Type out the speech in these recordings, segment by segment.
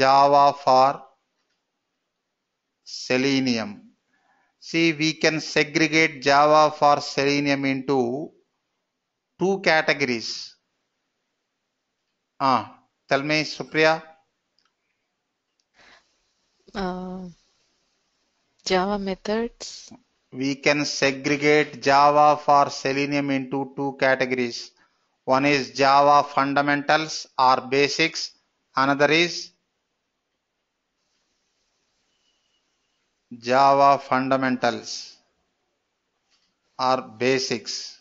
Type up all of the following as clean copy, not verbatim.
Java for Selenium. See, we can segregate Java for Selenium into two categories. Tell me, Supriya. Java methods. We can segregate Java for Selenium into two categories. One is Java fundamentals or basics. Another is Java fundamentals or basics.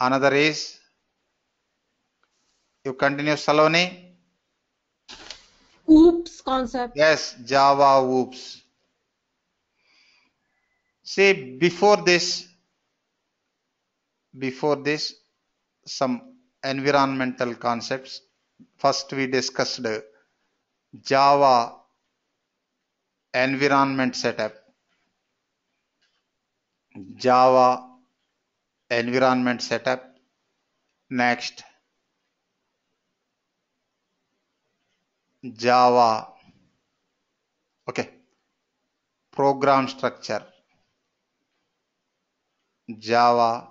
Another is, you continue, Saloni. OOPS concept. Yes, Java OOPS. See, before this, some environmental concepts. First, we discussed Java environment setup. Java environment setup. Next, Java program structure. Java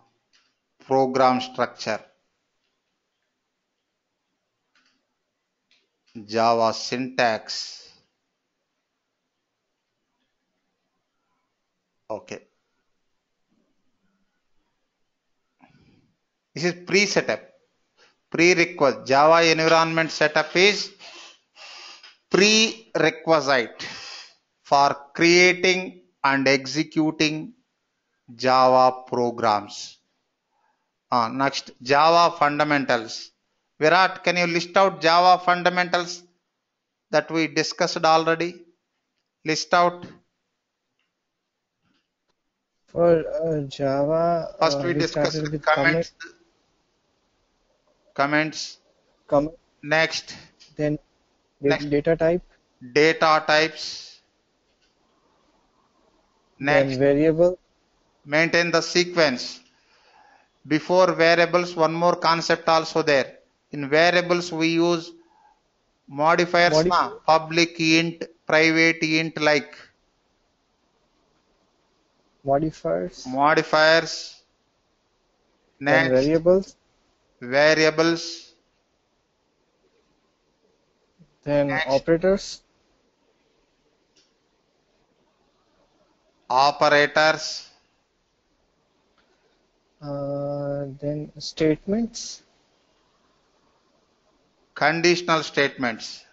program structure. Java syntax. This is pre-setup, pre-requisite. Java environment setup is prerequisite for creating and executing Java programs. Next, Java fundamentals. Virat, can you list out Java fundamentals that we discussed already? List out. For Java, first we discussed with comments. Next. Then data type. Data types. Next. Then variable. Maintain the sequence. Before variables, one more concept also there. In variables, we use modifiers, public int, private int, like. Modifiers. Next. Variables. Then next. Operators. Then statements. Conditional statements.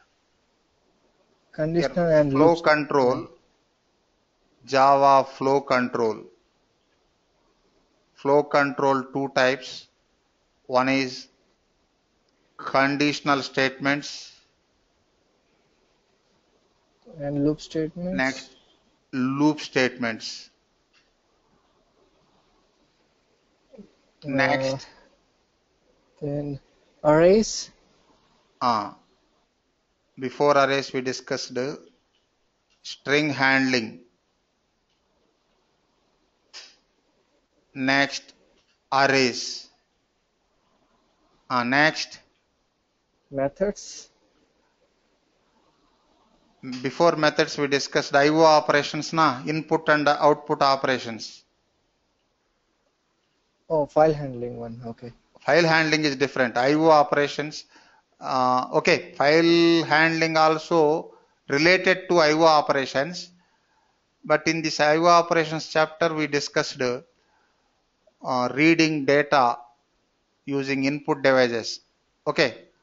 Conditional and flow control. Java flow control. Flow control, two types. One is conditional statements and loop statements. Next, loop statements. Next, then arrays. Before arrays, we discussed string handling. Next, arrays. Next, methods. Before methods, we discussed IO operations, input and output operations. File handling one. File handling is different. IO operations. File handling also related to IO operations, but in this IO operations chapter, we discussed reading data using input devices.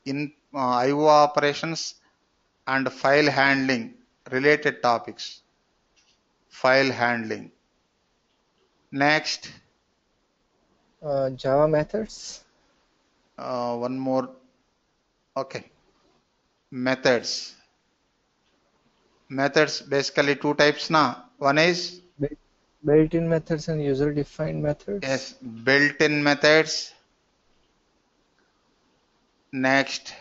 In IO operations and file handling related topics. File handling. Next, Java methods. One more. Methods. Methods basically two types now. One is built-in methods and user-defined methods. Yes, built-in methods. Next,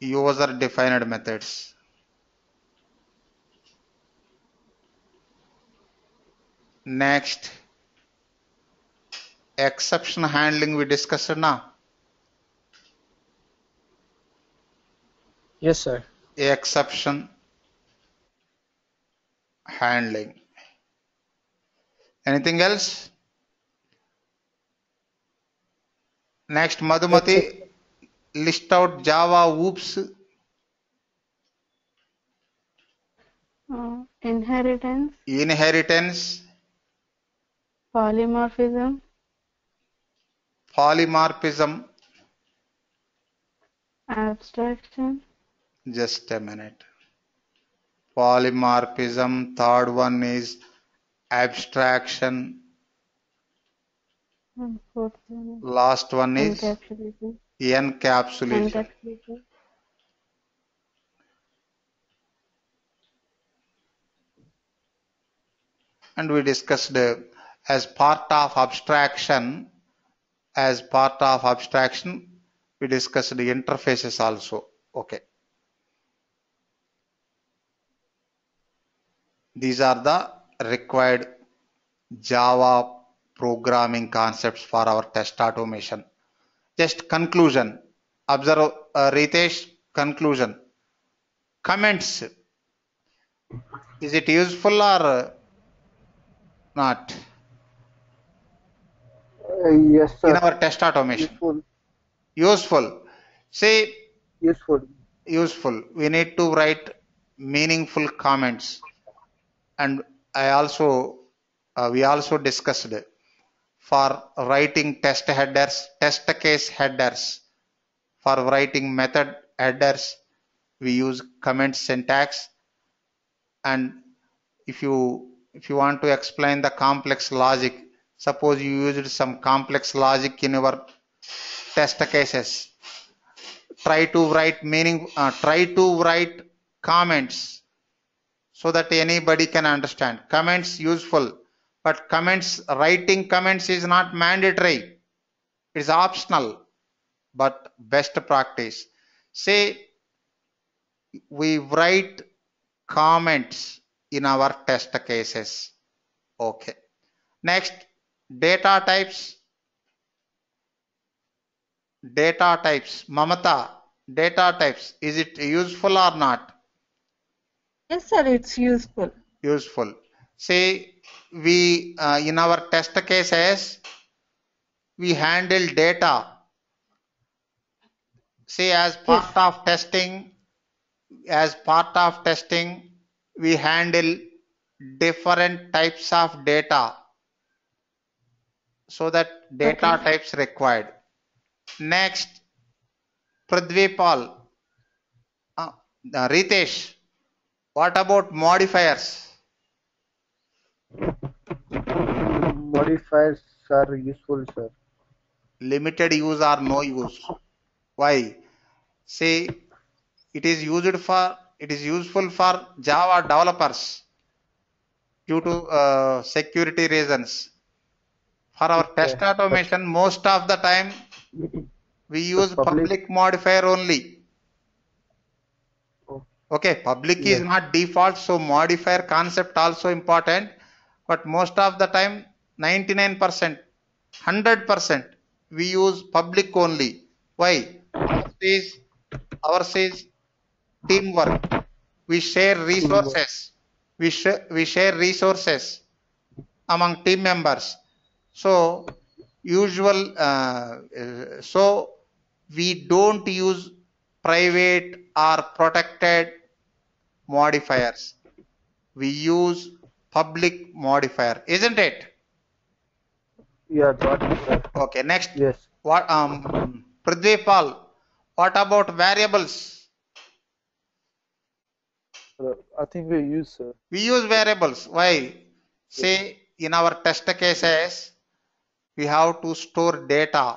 user-defined methods. Next, exception handling we discussed now. Yes, sir. Exception handling. Anything else? Next, Madhumati, list out Java OOPS. Inheritance. Inheritance. Polymorphism. Polymorphism. Abstraction. Just a minute. Polymorphism. Third one is abstraction. And fourth one. Last one is encapsulation. Encapsulation. And we discussed as part of abstraction, we discussed the interfaces also. Okay. These are the required Java programming concepts for our test automation. Just conclusion. Observe, Ritesh, conclusion. Comments. Is it useful or not? Yes, sir. In our test automation. Useful. Say useful. Useful. We need to write meaningful comments. And I also, we also discussed for writing test headers, test case headers, for writing method headers, we use comment syntax. And if you want to explain the complex logic, suppose you used some complex logic in your test cases, try to write comments so that anybody can understand. Comments useful, but writing comments is not mandatory. It is optional, but best practice. Say we write comments in our test cases. Okay. Next, data types. Data types. Mamata, data types, is it useful or not? Yes, sir, it's useful. Useful. Say we in our test cases we handle data. Say as part of testing we handle different types of data, so that data types required. Next, Pradvipal, Ritesh, what about modifiers? Modifiers are useful, sir. Limited use or no use? Why? Say it is useful for Java developers due to security reasons. For our test automation, most of the time we use public modifier only. Okay, public is not default, so modifier concept also important. But most of the time, 99%, 100%, we use public only. Why? Ours is teamwork. We share resources. We share resources among team members. So so we don't use private or protected modifiers. We use public modifier, isn't it? Yeah, got it, sir. Okay, next. Yes. What, Pradvipal, what about variables? I think we use, sir. We use variables. Why? Say in our test cases, we have to store data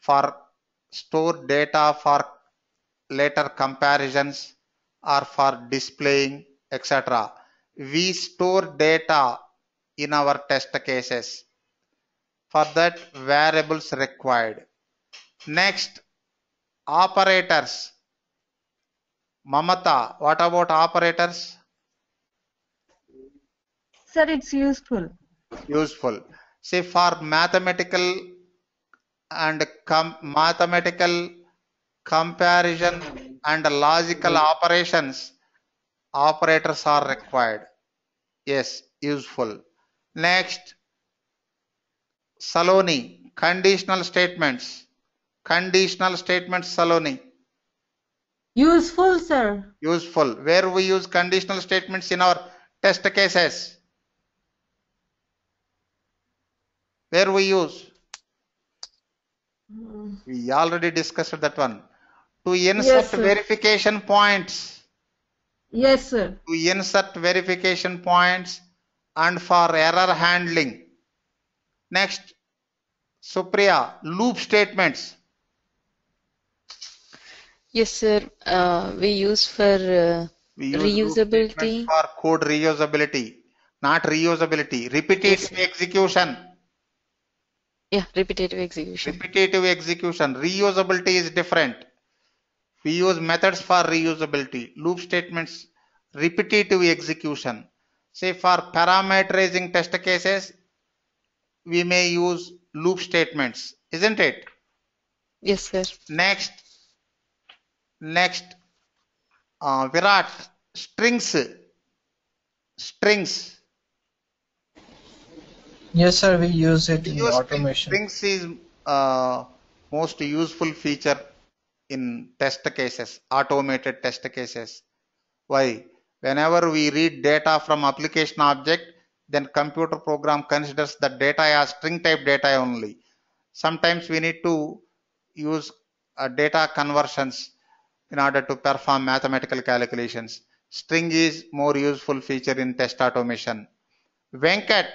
for later comparisons or for displaying, etc. We store data in our test cases. For that, variables required. Next, operators. Mamata, what about operators? Sir, it's useful. Useful. Say for mathematical comparison and logical operators are required. Yes, useful. Next, Saloni, conditional statements. Conditional statements, Saloni. Useful, sir. Useful. Where we use conditional statements in our test cases. Where we use? We already discussed that one. To insert verification points. Yes, sir. To insert verification points and for error handling. Next, Supriya, loop statements. Yes, sir. We use for reusability. For code reusability, not reusability. Repetitive execution. Yeah, repetitive execution. Repetitive execution. Reusability is different. We use methods for reusability. Loop statements, repetitive execution. Say for parameterizing test cases, we may use loop statements, isn't it? Yes, sir. Next, Virat, strings. Strings. Yes, sir, we use it in automation. Strings is most useful feature in test cases, automated test cases. Why? Whenever we read data from application object, then computer program considers the data as string type data only. Sometimes we need to use data conversions in order to perform mathematical calculations. String is more useful feature in test automation. Venkat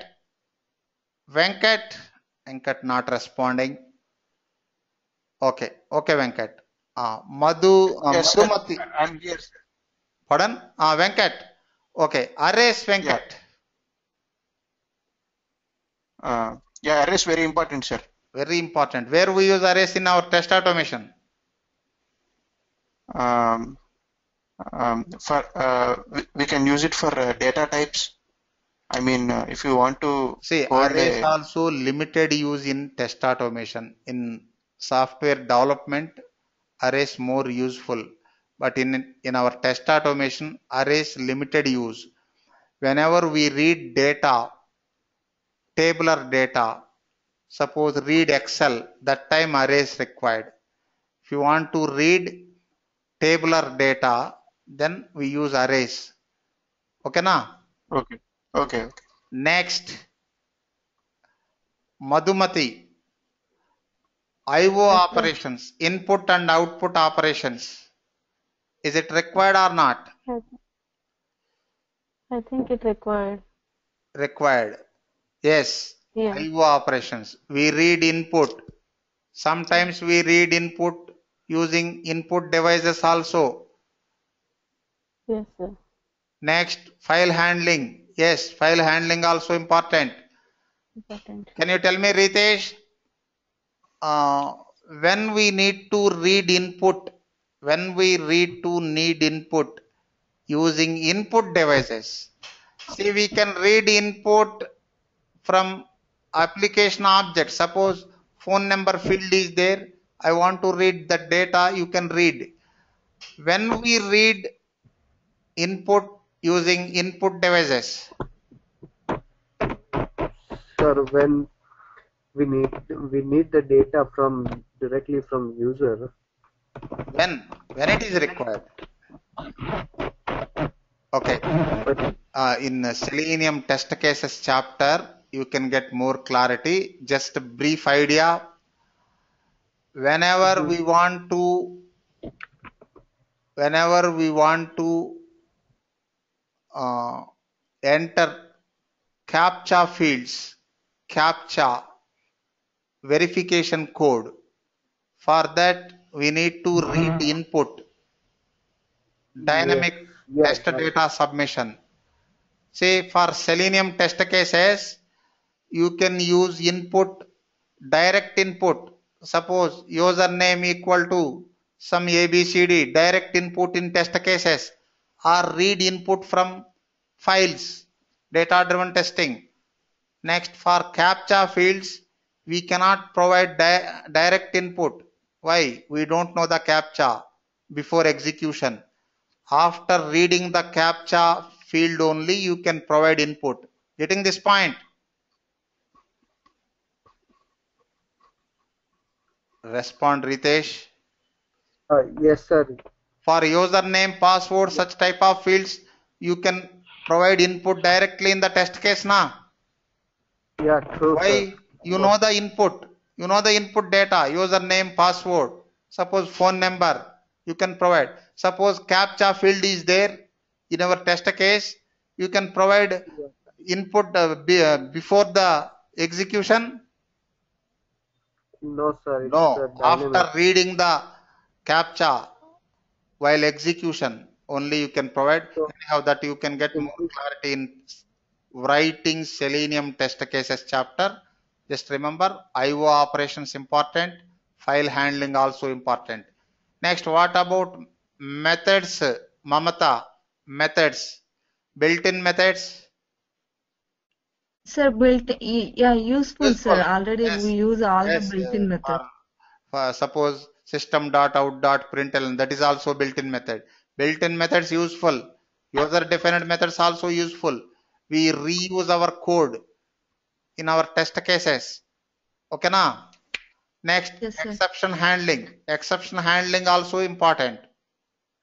not responding. Okay, Venkat. Madhu, yes, Madhumati. I'm here, sir. Pardon? Venkat. Okay, arrays, Venkat. Yeah. Arrays very important, sir. Very important. Where we use arrays in our test automation? We can use it for data types. I mean, if you want to see, arrays is also limited use in test automation. In software development, arrays more useful, but in our test automation, arrays limited use. Whenever we read data, tabular data, suppose read Excel, that time arrays required. If you want to read tabular data, then we use arrays. Okay, na? Okay. Okay. Next, Madhumati, IO operations, input and output operations. Is it required or not? I think it required. Required. Yes. Yeah. IO operations. We read input. Sometimes we read input using input devices also. Yes, sir. Next, file handling. Yes, file handling also important. Can you tell me, Ritesh, when we need to read input, using input devices? See, we can read input from application object. Suppose phone number field is there. I want to read the data. You can read. When we read input using input devices, sir, when we need the data from directly from user, when it is required. Okay, in Selenium test cases chapter, you can get more clarity. Just a brief idea. Whenever we want to, enter CAPTCHA fields, CAPTCHA verification code. For that, we need to read input. Dynamic test data submission. Say for Selenium test cases, you can use input, direct input. Suppose username equal to some ABCD, direct input in test cases. Or read input from files, data driven testing. Next, for CAPTCHA fields, we cannot provide direct input. Why? We don't know the CAPTCHA before execution. After reading the CAPTCHA field only, you can provide input. Getting this point? Respond, Ritesh. Yes, sir. For username, password, such type of fields, you can provide input directly in the test case, na? Yeah, true. Why? Sir. You know the input. You know the input data, username, password, suppose phone number, you can provide. Suppose CAPTCHA field is there in our test case, you can provide input before the execution. No, sir. No, after reading the CAPTCHA while execution only you can provide. So, anyhow, that you can get more clarity in writing Selenium test cases chapter. Just remember, IO operations important, file handling also important. Next, what about methods, Mamata? Methods, built-in methods. Sir, useful, sir. Already we use all the built-in methods. Suppose system.out.println, that is also built-in method. Built-in methods useful. User-defined methods also useful. We reuse our code in our test cases. Okay, na? Next, yes, exception handling. Exception handling also important.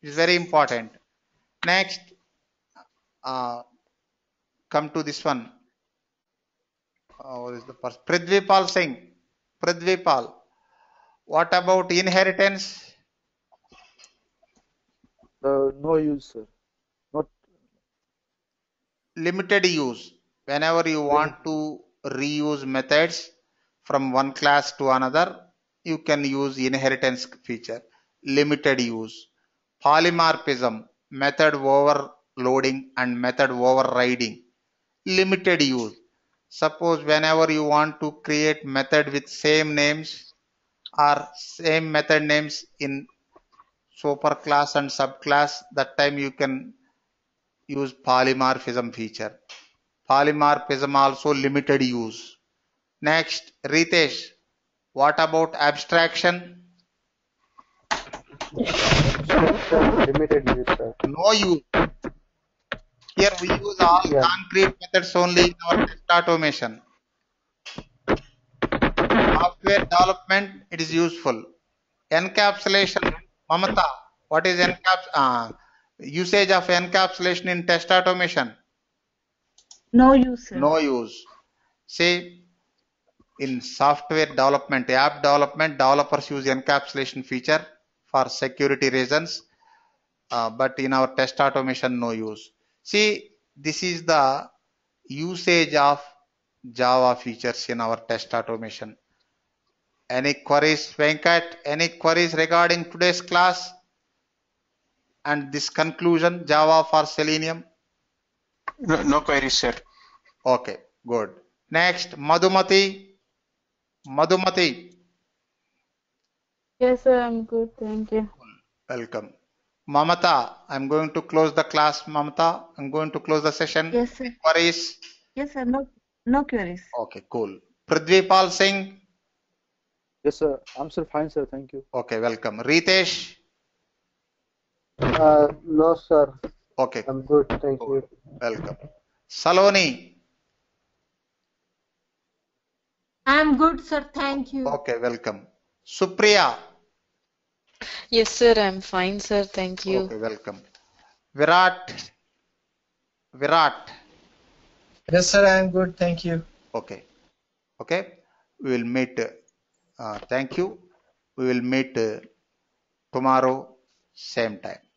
It is very important. Next, come to this one. What is the first? Prithvipal Singh. Prithvipal. What about inheritance? No use, sir. Not limited use. Whenever you want to reuse methods from one class to another, you can use inheritance feature. Limited use. Polymorphism, method overloading and method overriding. Limited use. Suppose whenever you want to create method with same names or same method names in superclass and subclass, that time you can use polymorphism feature. Polymorphism also limited use. Next, Ritesh, what about abstraction? Limited use, sir. No use. Here we use all concrete methods only in our test automation. Software development, it is useful. Encapsulation, Mamata, what is usage of encapsulation in test automation? No use, sir. No use. See, in software development, app development, developers use encapsulation feature for security reasons, but in our test automation, no use. See, this is the usage of Java features in our test automation. Any queries, Venkat? Any queries regarding today's class and this conclusion, Java for Selenium? No, no queries, sir. Okay, good. Next, Madhumati. Madhumati. Yes, sir, I'm good. Thank you. Welcome. Mamata, I'm going to close the class. Mamata, I'm going to close the session. Yes, sir. Queries? Yes, sir. No queries. Okay, cool. Prithvipal Singh. Yes, sir. I'm still fine, sir. Thank you. Okay, welcome. Ritesh. No, sir. Okay. I'm good. Thank you. Welcome. Saloni. I'm good, sir. Thank you. Okay, welcome. Supriya. Yes, sir. I'm fine, sir. Thank you. Okay, welcome. Virat. Virat. Yes, sir. I'm good. Thank you. Okay. Okay. We will meet. Thank you. We will meet tomorrow, same time.